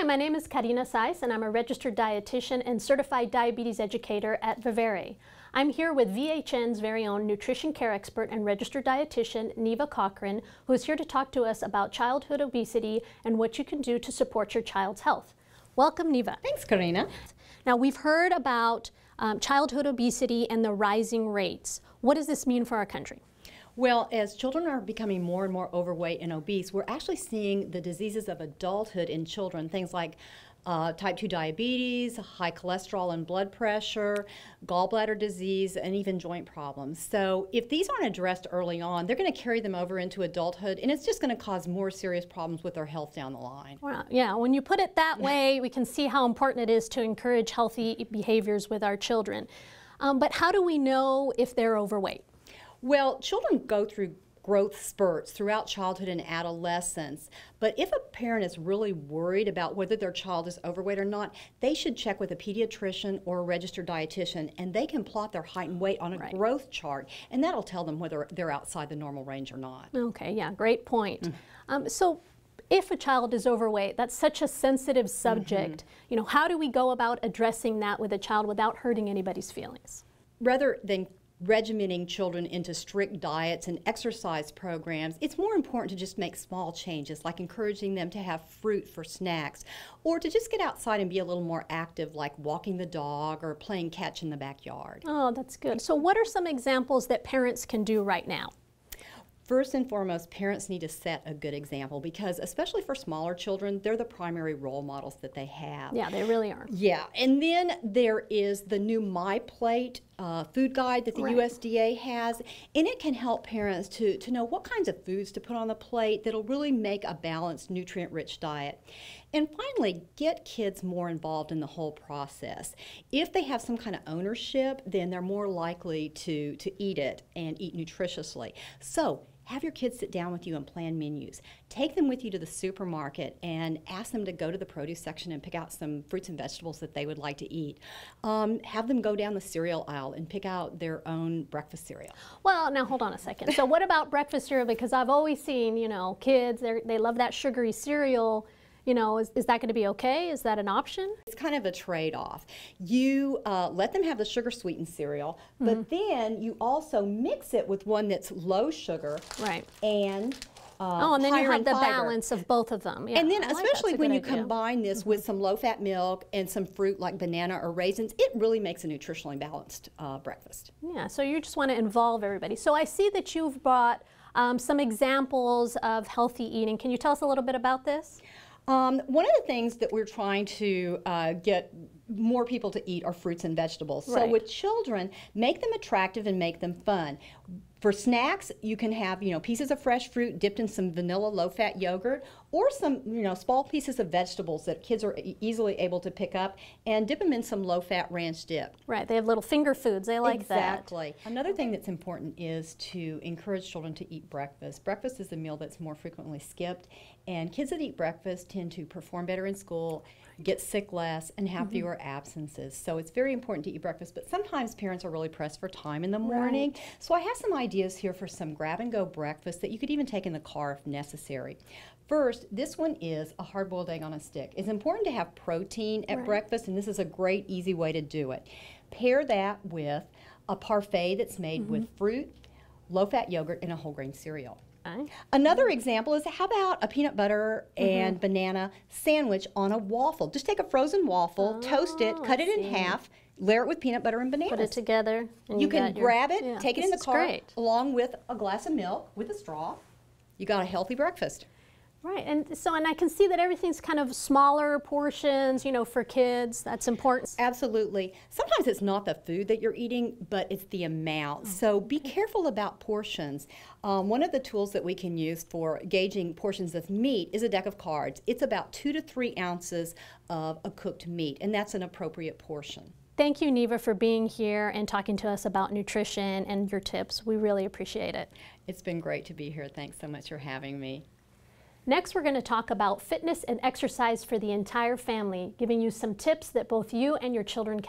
Hi, my name is Karina Saiz, and I'm a registered dietitian and certified diabetes educator at Vivere. I'm here with VHN's very own nutrition care expert and registered dietitian, Neva Cochran, who is here to talk to us about childhood obesity and what you can do to support your child's health. Welcome, Neva. Thanks, Karina. Now, we've heard about childhood obesity and the rising rates. What does this mean for our country? Well, as children are becoming more and more overweight and obese, we're actually seeing the diseases of adulthood in children, things like type 2 diabetes, high cholesterol and blood pressure, gallbladder disease, and even joint problems. So if these aren't addressed early on, they're going to carry them over into adulthood, and it's just going to cause more serious problems with their health down the line. Well, yeah, when you put it that way, we can see how important it is to encourage healthy behaviors with our children. But how do we know if they're overweight? Well, children go through growth spurts throughout childhood and adolescence, but if a parent is really worried about whether their child is overweight or not, they should check with a pediatrician or a registered dietitian, and they can plot their height and weight on a growth chart, and that'll tell them whether they're outside the normal range or not. Okay, yeah, great point. So if a child is overweight, that's such a sensitive subject. You know, how do we go about addressing that with a child without hurting anybody's feelings? Rather than regimenting children into strict diets and exercise programs, it's more important to just make small changes, like encouraging them to have fruit for snacks, or to just get outside and be a little more active, like walking the dog or playing catch in the backyard. Oh, that's good. So what are some examples that parents can do right now? First and foremost, parents need to set a good example, because especially for smaller children, they're the primary role models that they have. Yeah, they really are. Yeah, and then there is the new MyPlate food guide that the USDA has, and it can help parents to know what kinds of foods to put on the plate that'll really make a balanced, nutrient-rich diet. And finally, get kids more involved in the whole process. If they have some kind of ownership, then they're more likely to eat it and eat nutritiously. So have your kids sit down with you and plan menus. Take them with you to the supermarket and ask them to go to the produce section and pick out some fruits and vegetables that they would like to eat. Have them go down the cereal aisle and pick out their own breakfast cereal. Well, now hold on a second. So what about breakfast cereal? Because I've always seen, you know, kids, they love that sugary cereal. You know, is that going to be okay? Is that an option? It's kind of a trade-off. You let them have the sugar-sweetened cereal, but then you also mix it with one that's low sugar. Right. And oh, and then you have the balance of both of them. Yeah, and then especially when you combine this with some low-fat milk and some fruit like banana or raisins, it really makes a nutritionally balanced breakfast. Yeah, so you just want to involve everybody. So I see that you've brought some examples of healthy eating. Can you tell us a little bit about this? One of the things that we're trying to get more people to eat are fruits and vegetables. Right. So with children, make them attractive and make them fun. For snacks, you can have, you know, pieces of fresh fruit dipped in some vanilla low-fat yogurt, or some, you know, small pieces of vegetables that kids are easily able to pick up, and dip them in some low-fat ranch dip. Right. They have little finger foods. They like that. Exactly. Another thing that's important is to encourage children to eat breakfast. Breakfast is a meal that's more frequently skipped, and kids that eat breakfast tend to perform better in school, get sick less, and have fewer absences. So it's very important to eat breakfast, but sometimes parents are really pressed for time in the morning. Right. So I have some ideas here for some grab-and-go breakfast that you could even take in the car if necessary. First, this one is a hard-boiled egg on a stick. It's important to have protein at breakfast, and this is a great, easy way to do it. Pair that with a parfait that's made with fruit, low-fat yogurt, and a whole-grain cereal. Another example is, how about a peanut butter and banana sandwich on a waffle? Just take a frozen waffle, toast it, cut it in half, layer it with peanut butter and bananas. Put it together. You can grab it, take it in the car along with a glass of milk with a straw. You got a healthy breakfast. Right, and so, and I can see that everything's kind of smaller portions, you know, for kids. That's important. Absolutely. Sometimes it's not the food that you're eating, but it's the amount. So be careful about portions. One of the tools that we can use for gauging portions of meat is a deck of cards. It's about 2 to 3 ounces of a cooked meat, and that's an appropriate portion. Thank you, Neva, for being here and talking to us about nutrition and your tips. We really appreciate it. It's been great to be here. Thanks so much for having me. Next, we're going to talk about fitness and exercise for the entire family, giving you some tips that both you and your children can